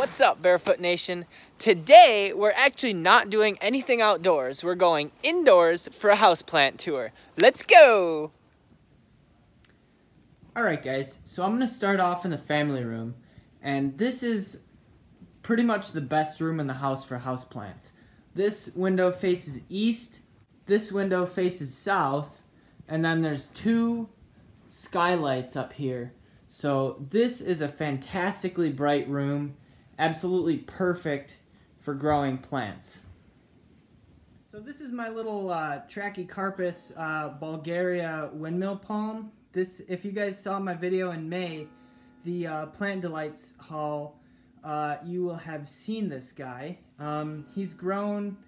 What's up, Barefoot Nation? Today, we're actually not doing anything outdoors. We're going indoors for a houseplant tour. Let's go! Alright guys, so I'm going to start off in the family room, and this is pretty much the best room in the house for houseplants. This window faces east, this window faces south, and then there's two skylights up here. So this is a fantastically bright room, absolutely perfect for growing plants. So this is my little Trachycarpus Bulgaria windmill palm. This, if you guys saw my video in May, the Plant Delights haul, you will have seen this guy. He's grown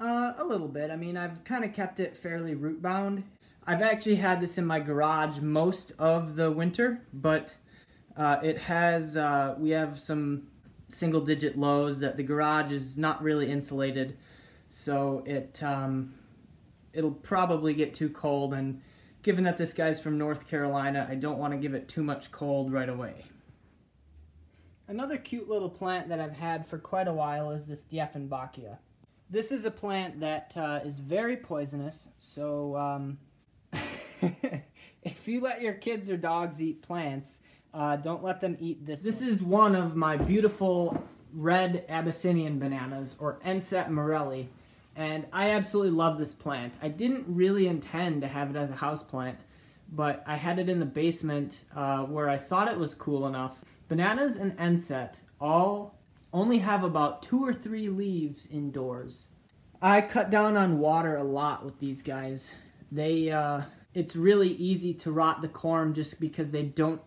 a little bit. I mean, I've kind of kept it fairly root bound. I've actually had this in my garage most of the winter, but we have some single digit lows that the garage is not really insulated, so it'll probably get too cold, and given that this guy's from North Carolina, I don't want to give it too much cold right away. Another cute little plant that I've had for quite a while is this Dieffenbachia. This is a plant that is very poisonous, so if you let your kids or dogs eat plants, don't let them eat this. This is one of my beautiful red Abyssinian bananas, or Ensete Morelli. And I absolutely love this plant. I didn't really intend to have it as a houseplant, but I had it in the basement where I thought it was cool enough. Bananas and Ensete all only have about 2 or 3 leaves indoors. I cut down on water a lot with these guys. It's really easy to rot the corm just because they don't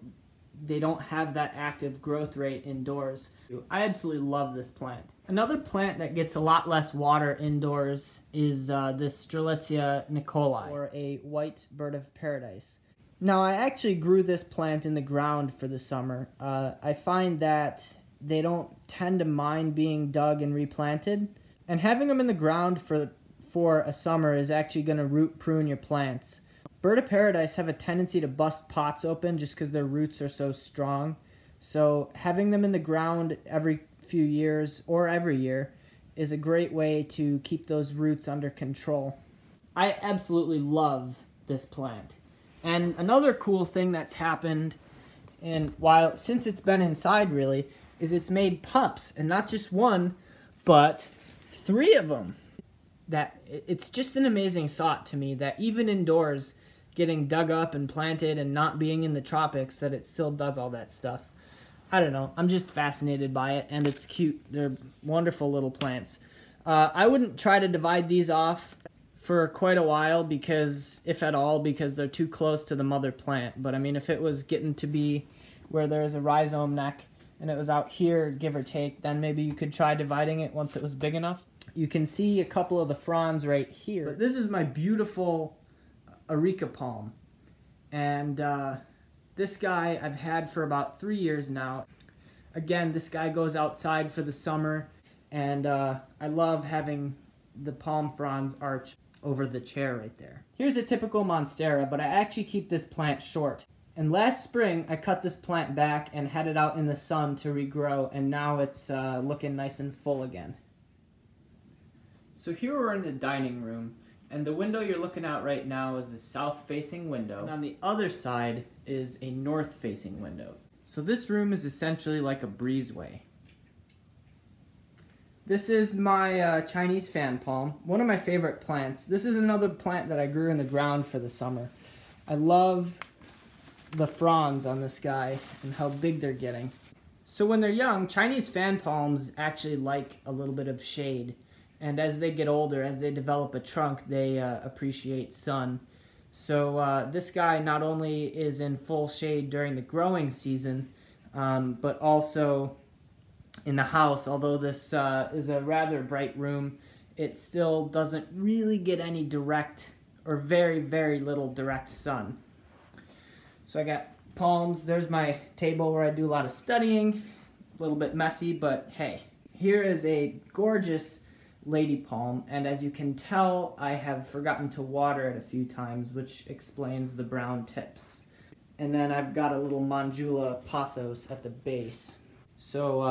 have that active growth rate indoors. I absolutely love this plant. Another plant that gets a lot less water indoors is this Strelitzia Nicolai, or a white bird of paradise. Now, I actually grew this plant in the ground for the summer. I find that they don't tend to mind being dug and replanted, and having them in the ground for a summer is actually going to root prune your plants. Bird of paradise have a tendency to bust pots open just because their roots are so strong. So having them in the ground every few years or every year is a great way to keep those roots under control. I absolutely love this plant. And another cool thing that's happened, and since it's been inside really, is it's made pups, and not just one, but 3 of them. It's just an amazing thought to me that even indoors, getting dug up and planted and not being in the tropics, that it still does all that stuff. I don't know, I'm just fascinated by it, and it's cute. They're wonderful little plants. I wouldn't try to divide these off for quite a while, because if at all, because they're too close to the mother plant. But I mean, if it was getting to be where there is a rhizome neck and it was out here, give or take, then maybe you could try dividing it once it was big enough. You can see a couple of the fronds right here. But this is my beautiful areca palm, and this guy I've had for about 3 years now. Again, this guy goes outside for the summer, and I love having the palm fronds arch over the chair right there. Here's a typical Monstera, but I actually keep this plant short. And last spring, I cut this plant back and had it out in the sun to regrow, and now it's looking nice and full again. So here we're in the dining room, and the window you're looking out right now is a south-facing window, and on the other side is a north-facing window. So this room is essentially like a breezeway. This is my Chinese fan palm, one of my favorite plants. This is another plant that I grew in the ground for the summer. I love the fronds on this guy and how big they're getting. So when they're young, Chinese fan palms actually like a little bit of shade. And as they get older, as they develop a trunk, they appreciate sun. So this guy not only is in full shade during the growing season, but also in the house. Although this is a rather bright room, it still doesn't really get any direct, or very, very little direct sun. So I got palms. There's my table where I do a lot of studying. A little bit messy, but hey. Here is a gorgeous lady palm, and as you can tell, I have forgotten to water it a few times, which explains the brown tips. And then I've got a little Monjula pothos at the base. So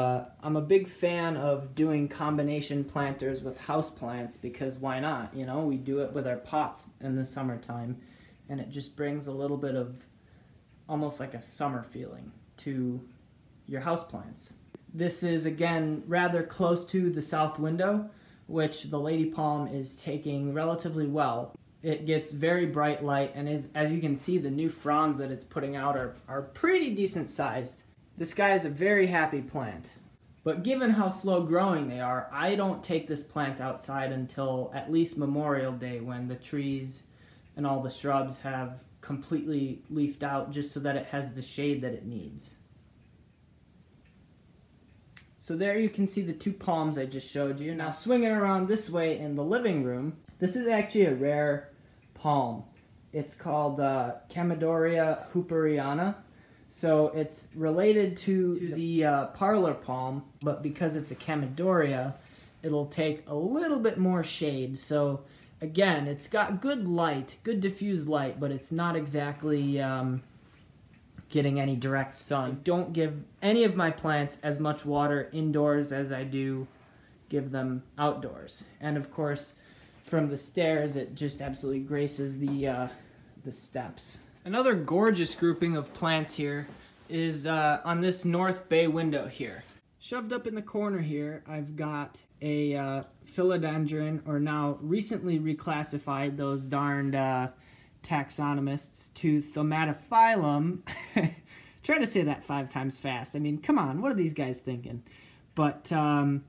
I'm a big fan of doing combination planters with houseplants because why not? You know, we do it with our pots in the summertime, and it just brings a little bit of almost like a summer feeling to your houseplants. This is again rather close to the south window, which the lady palm is taking relatively well. It gets very bright light, and is, as you can see, the new fronds that it's putting out are pretty decent sized. This guy is a very happy plant. But given how slow growing they are, I don't take this plant outside until at least Memorial Day, when the trees and all the shrubs have completely leafed out, just so that it has the shade that it needs. So there you can see the two palms I just showed you. Now swinging around this way in the living room, this is actually a rare palm. It's called Camidoria hooperiana. So it's related to the parlor palm, but because it's a Camidoria, it'll take a little bit more shade. So again, it's got good light, good diffused light, but it's not exactly getting any direct sun. I don't give any of my plants as much water indoors as I do give them outdoors. And of course, from the stairs, it just absolutely graces the steps. Another gorgeous grouping of plants here is on this north bay window here. Shoved up in the corner here, I've got a philodendron, or now recently reclassified, those darned taxonomists, to thaumatophyllum. Try to say that 5 times fast. I mean, come on, what are these guys thinking? But thaumatophyllum,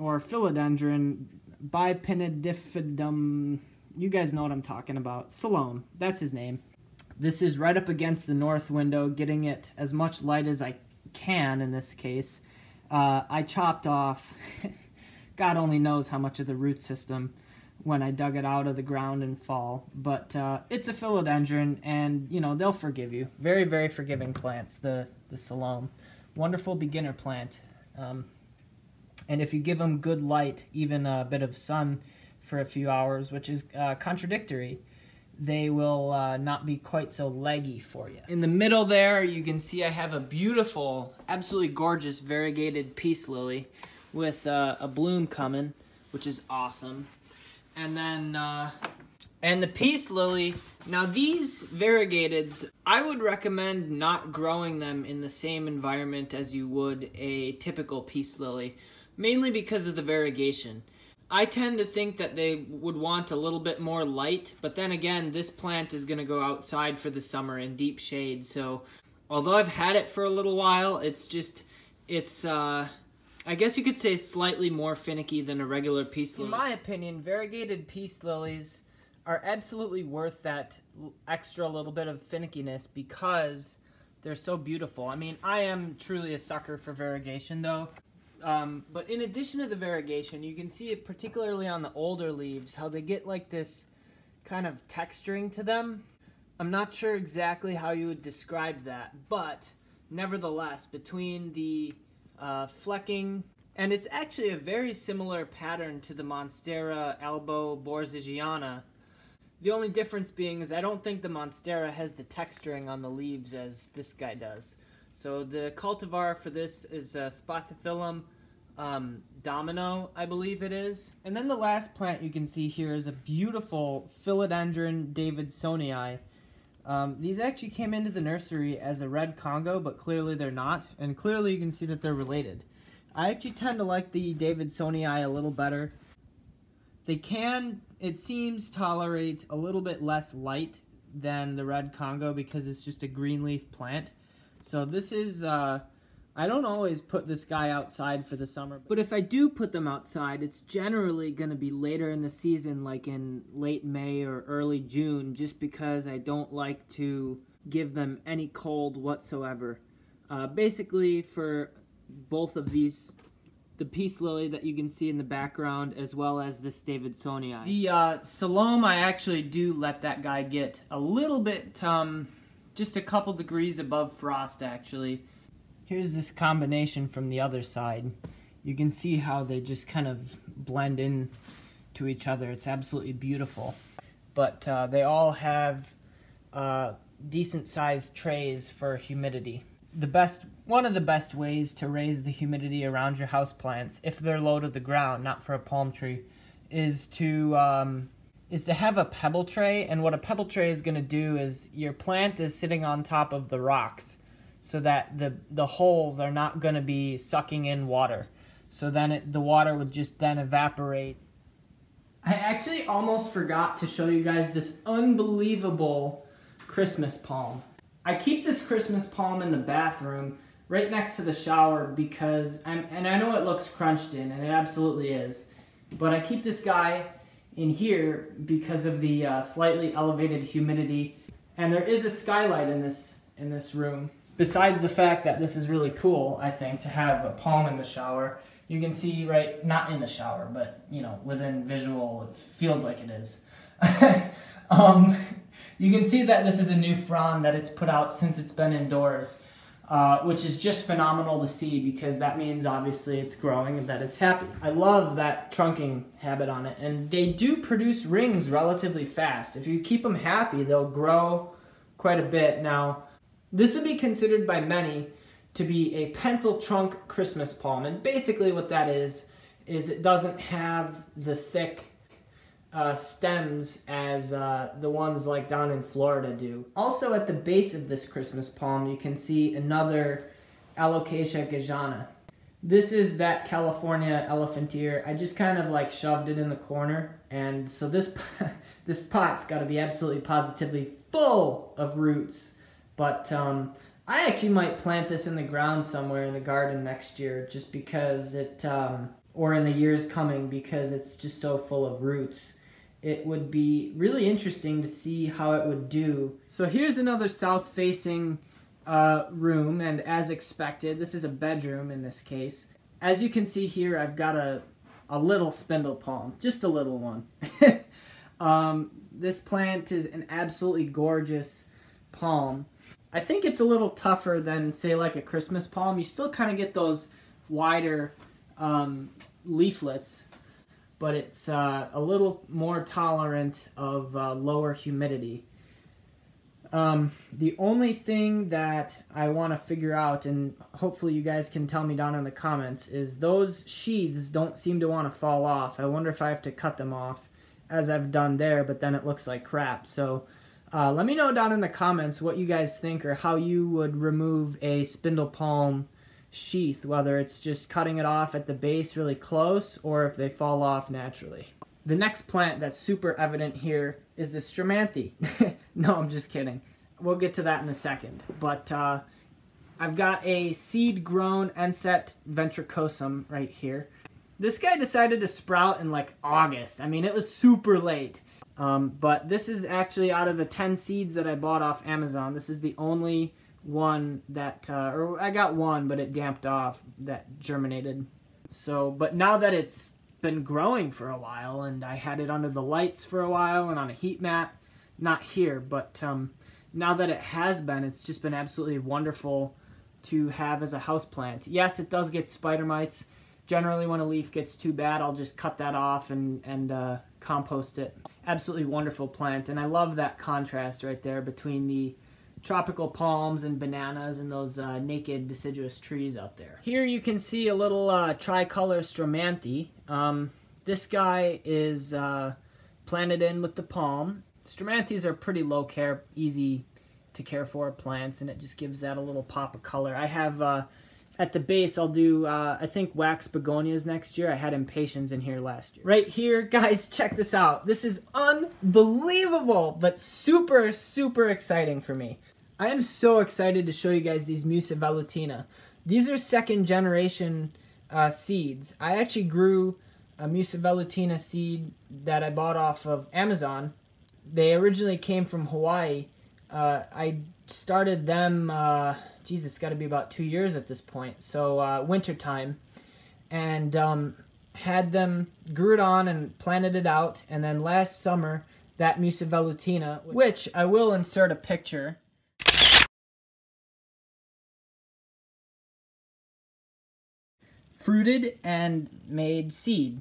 or philodendron bipinnidiphidum, you guys know what I'm talking about. Salome, that's his name. This is right up against the north window, getting it as much light as I can in this case. I chopped off, God only knows how much of the root system when I dug it out of the ground in fall, but it's a philodendron, and you know, they'll forgive you. Very, very forgiving plants, the Salome. Wonderful beginner plant. And if you give them good light, even a bit of sun for a few hours, which is contradictory, they will not be quite so leggy for you. In the middle there, you can see I have a beautiful, absolutely gorgeous variegated peace lily with a bloom coming, which is awesome. And then, and the peace lily, now these variegateds, I would recommend not growing them in the same environment as you would a typical peace lily, mainly because of the variegation. I tend to think that they would want a little bit more light, but then again, this plant is going to go outside for the summer in deep shade, so although I've had it for a little while, it's just, it's, I guess you could say slightly more finicky than a regular peace lily. In my opinion, variegated peace lilies are absolutely worth that extra little bit of finickiness because they're so beautiful. I mean, I am truly a sucker for variegation, though. But in addition to the variegation, you can see it particularly on the older leaves, how they get like this kind of texturing to them. I'm not sure exactly how you would describe that, but nevertheless, between the flecking, and it's actually a very similar pattern to the Monstera Albo Borsigiana. The only difference being is I don't think the Monstera has the texturing on the leaves as this guy does. So the cultivar for this is Spathiphyllum Domino, I believe it is. And then the last plant you can see here is a beautiful Philodendron Davidsonii. These actually came into the nursery as a red Congo, but clearly they're not. And clearly you can see that they're related. I actually tend to like the Davidsonii a little better. They can, it seems, tolerate a little bit less light than the red Congo because it's just a green leaf plant. So this is, I don't always put this guy outside for the summer. But if I do put them outside, it's generally going to be later in the season, like in late May or early June, just because I don't like to give them any cold whatsoever. Basically for both of these, the peace lily that you can see in the background, as well as this Davidsonii. The Salome, I actually do let that guy get a little bit, just a couple degrees above frost, actually. Here's this combination from the other side. You can see how they just kind of blend in to each other. It's absolutely beautiful. But they all have decent sized trays for humidity. one of the best ways to raise the humidity around your house plants if they're low to the ground, not for a palm tree, is to have a pebble tray. And what a pebble tray is going to do is your plant is sitting on top of the rocks so that the holes are not going to be sucking in water. So then the water would just then evaporate. I actually almost forgot to show you guys this unbelievable Christmas palm. I keep this Christmas palm in the bathroom right next to the shower because, and I know it looks crunched in, and it absolutely is, but I keep this guy in here because of the slightly elevated humidity. And there is a skylight in this room. Besides the fact that this is really cool, I think, to have a palm in the shower, you can see, right, not in the shower, but, you know, within visual, it feels like it is. You can see that this is a new frond that it's put out since it's been indoors, which is just phenomenal to see because that means obviously it's growing and that it's happy. I love that trunking habit on it, and they do produce rings relatively fast. If you keep them happy, they'll grow quite a bit. Now, this would be considered by many to be a pencil trunk Christmas palm, and basically what that is it doesn't have the thick stems as the ones like down in Florida do. Also at the base of this Christmas palm, you can see another Alocasia gajana. This is that California elephant ear. I just kind of like shoved it in the corner, and so this pot's got to be absolutely positively full of roots. But I actually might plant this in the ground somewhere in the garden next year, just because it, or in the years coming, because it's just so full of roots. It would be really interesting to see how it would do. So here's another south-facing room, and as expected, this is a bedroom in this case. As you can see here, I've got a little spindle palm, just a little one. This plant is an absolutely gorgeous palm. I think it's a little tougher than, say, like a Christmas palm. You still kind of get those wider leaflets, but it's a little more tolerant of lower humidity. The only thing that I want to figure out, and hopefully you guys can tell me down in the comments, is those sheaths don't seem to want to fall off. I wonder if I have to cut them off as I've done there, but then it looks like crap. So let me know down in the comments what you guys think, or how you would remove a spindle palm sheath, whether it's just cutting it off at the base really close, or if they fall off naturally. The next plant that's super evident here is the stromanthe. No, I'm just kidding. We'll get to that in a second. But I've got a seed-grown Ensete ventricosum right here. This guy decided to sprout in like August. I mean, it was super late. But this is actually out of the 10 seeds that I bought off Amazon. This is the only one that, or I got one, but it damped off, that germinated. So, but now that it's been growing for a while, and I had it under the lights for a while and on a heat mat, not here, but now that it has been, it's just been absolutely wonderful to have as a houseplant. Yes, it does get spider mites. Generally, when a leaf gets too bad, I'll just cut that off and compost it. Absolutely wonderful plant, and I love that contrast right there between the tropical palms and bananas and those naked deciduous trees out there. Here you can see a little tricolor stromanthe. This guy is planted in with the palm. Stromanthes are pretty low care, easy to care for plants, and it just gives that a little pop of color. I have at the base, I'll do, I think, wax begonias next year. I had impatiens in here last year. Right here, guys, check this out. This is unbelievable, but super, super exciting for me. I am so excited to show you guys these Musa velutina. These are second-generation seeds. I actually grew a Musa velutina seed that I bought off of Amazon. They originally came from Hawaii. I started them... geez, it's got to be about 2 years at this point, so winter time, and had them, grew it on and planted it out, and then last summer, that Musa velutina, which I will insert a picture. Fruited and made seed.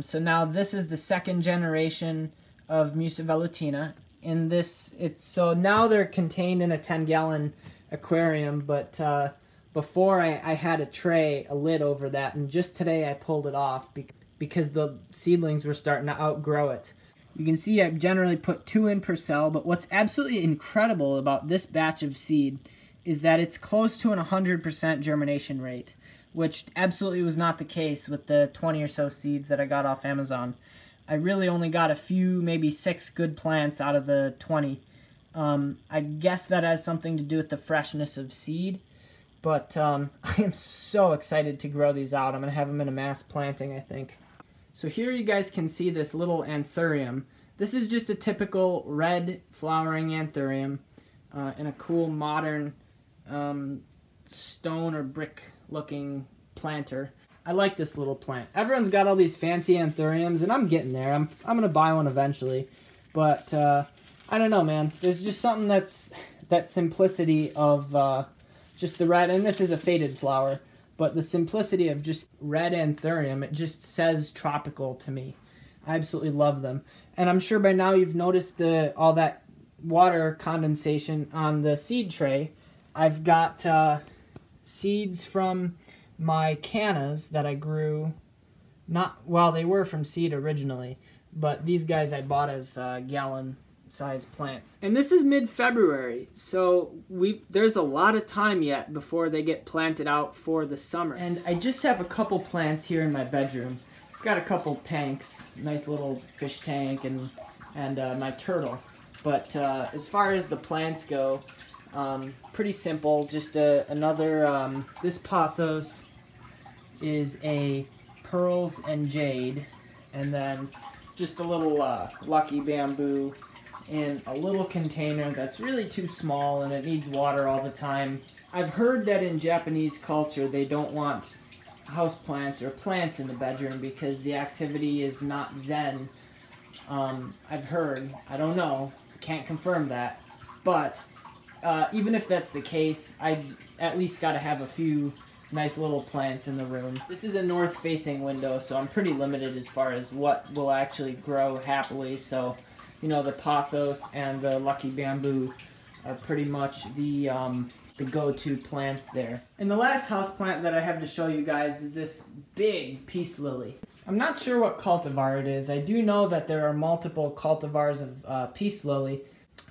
So now this is the second generation of Musa velutina. In this, so now they're contained in a 10-gallon aquarium, but before I had a tray, a lid over that, and just today I pulled it off because the seedlings were starting to outgrow it. You can see I've generally put 2 in per cell, but what's absolutely incredible about this batch of seed is that it's close to an 100% germination rate, which absolutely was not the case with the 20 or so seeds that I got off Amazon. I really only got a few, maybe 6 good plants out of the 20. I guess that has something to do with the freshness of seed, but I am so excited to grow these out. I'm going to have them in a mass planting, I think. So here you guys can see this little anthurium. This is just a typical red flowering anthurium in a cool modern stone or brick looking planter. I like this little plant. Everyone's got all these fancy anthuriums, and I'm getting there. I'm gonna buy one eventually, but I don't know, man. There's just something that's that simplicity of just the red, and this is a faded flower, but the simplicity of just red anthurium, it just says tropical to me. I absolutely love them, and I'm sure by now you've noticed all that water condensation on the seed tray. I've got seeds from my cannas that I grew, they were from seed originally, but these guys I bought as gallon size plants. And this is mid-February, so there's a lot of time yet before they get planted out for the summer. And I just have a couple plants here in my bedroom. I've got a couple tanks, nice little fish tank and my turtle. But as far as the plants go, pretty simple, just another, this pothos is a pearls and jade, and then just a little lucky bamboo in a little container that's really too small and it needs water all the time. I've heard that in Japanese culture they don't want houseplants or plants in the bedroom because the activity is not zen. I've heard, I don't know, can't confirm that, but even if that's the case, I at least got to have a few nice little plants in the room. This is a north-facing window, so I'm pretty limited as far as what will actually grow happily. So, you know, the pothos and the lucky bamboo are pretty much the go-to plants there. And the last houseplant that I have to show you guys is this big peace lily. I'm not sure what cultivar it is. I do know that there are multiple cultivars of peace lily.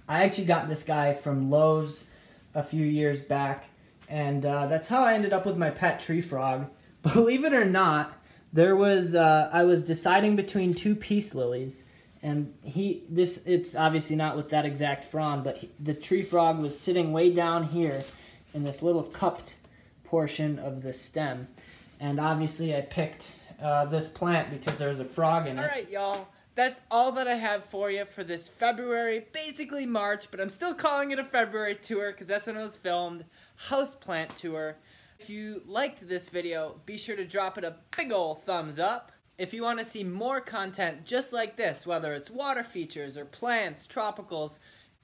I actually got this guy from Lowe's a few years back, and that's how I ended up with my pet tree frog. Believe it or not, there was I was deciding between 2 peace lilies, and it's obviously not with that exact frond, but the tree frog was sitting way down here in this little cupped portion of the stem, and obviously I picked this plant because there was a frog in it. All right, y'all. That's all that I have for you for this February, basically March, but I'm still calling it a February tour because that's when it was filmed, houseplant tour. If you liked this video, be sure to drop it a big old thumbs up. If you want to see more content just like this, whether it's water features or plants, tropicals,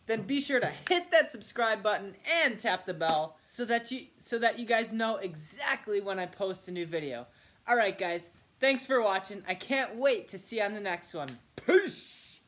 then be sure to hit that subscribe button and tap the bell so that you guys know exactly when I post a new video. All right, guys. Thanks for watching. I can't wait to see you on the next one. Peace!